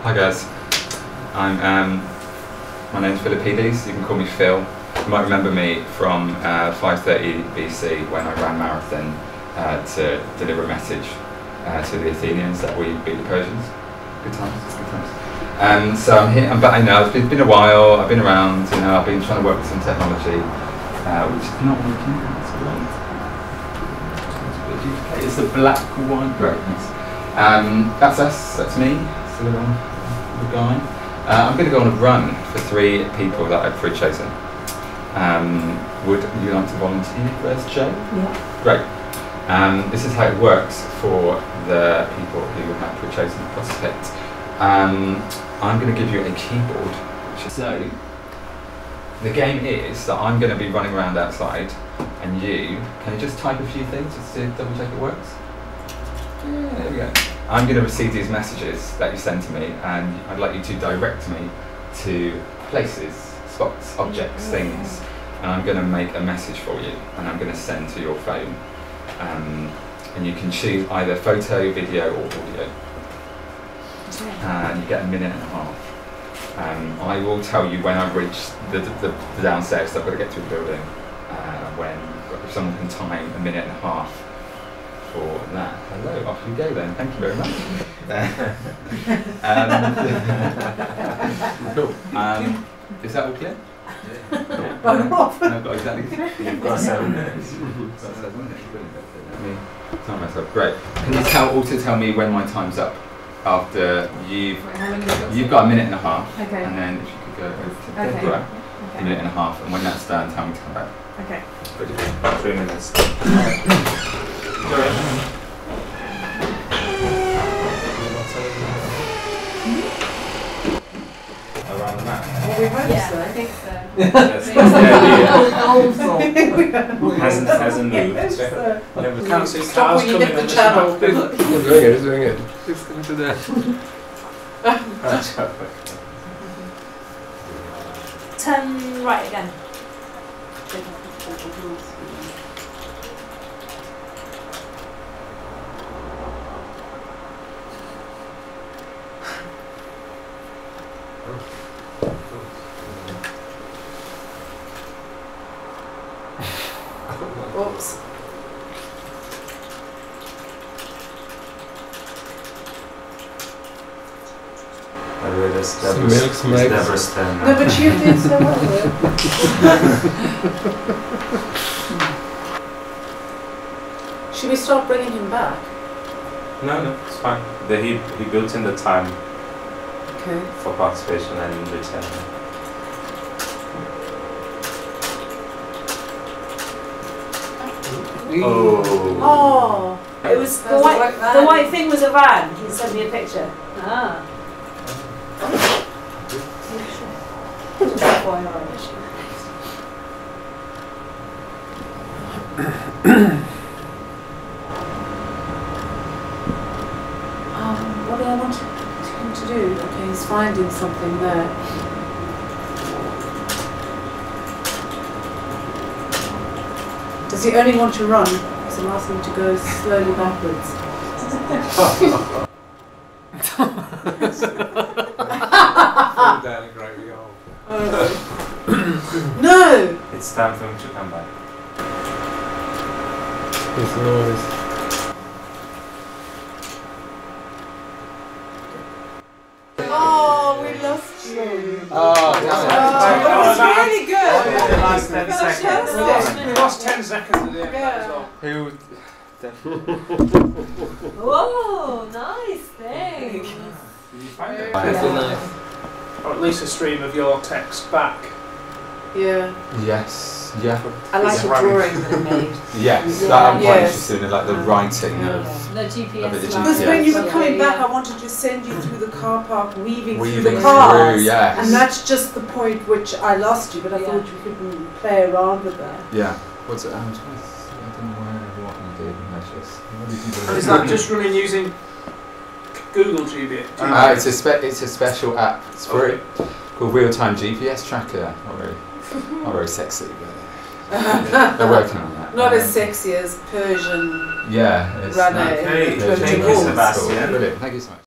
Hi guys, my name's Philippides. You can call me Phil. You might remember me from 530 BC when I ran Marathon to deliver a message to the Athenians that we beat the Persians. Good times, good times. So I'm here, I'm back now. It's been a while, I've been around, you know, I've been trying to work with some technology, which is not working out, it's great. It's the black one. Right, nice. That's us, that's me. I'm going to go on a run for three people that I've pre-chosen. Would you like to volunteer first, Jo? Yeah. Great. This is how it works for the people who have pre-chosen the prospect. I'm going to give you a keyboard. So, the game is that I'm going to be running around outside, and can you just type a few things just to double check it works? Yeah, there we go. I'm going to receive these messages that you send to me, and I'd like you to direct me to places, spots, objects, things, and I'm going to make a message for you, and I'm going to send to your phone, and you can choose either photo, video, or audio, and you get a minute and a half. I will tell you when I've reached the downstairs, so I've got to get through the building, if someone can time a minute and a half for that. Hello, off you go then, thank you very much. Cool. Is that all clear? Yeah. Cool. I've got exactly. You've got 7 minutes. Let me time myself. Great. Can you also tell me when my time's up after you've got a minute and a half? Okay. And then if you could go over to the door. A minute and a half, and when that's done, tell me to come back. Okay. About 3 minutes. Around the map. Well, we hope so. I think so. Hasn't moved. I can't see cars coming in the channel. It's doing it, it's doing it. It's going to there. That's perfect. Turn right again. Oops. I really just never stand. No, but you did so well. Should we start bringing him back? No, no, it's fine. He built in the time for participation and return. Oh. It was the white thing was a van. He sent me a picture. Ah. What do I want him to do? Okay, he's finding something there. Does he only want to run? Because I'm asking to go slowly backwards. No! It's time for him to come back. It's noise. Oh, we lost you. Oh, it was really good. Last 10 seconds. We lost 10 seconds at the end as well. Who? Whoa, nice thing. Or at least a stream of your text back. Yeah. Yes. Yeah. I like the drawing that I made. Yes, that I'm quite interested in, like the writing of the GPS. Because when you were coming back, I wanted to send you through the car park, weaving through the cars, and that's just the point which I lost you. But I thought you couldn't play around with that. Yeah. What's it? I'm just, I don't know what I'm doing. Is that just really using Google GPS? It's a special app. It's free. Called real-time GPS tracker. Not very sexy, but they're working on that. Not as sexy as Persian. Yeah, it's Rane. Thank you, Sebastian. Brilliant. Thank you so much.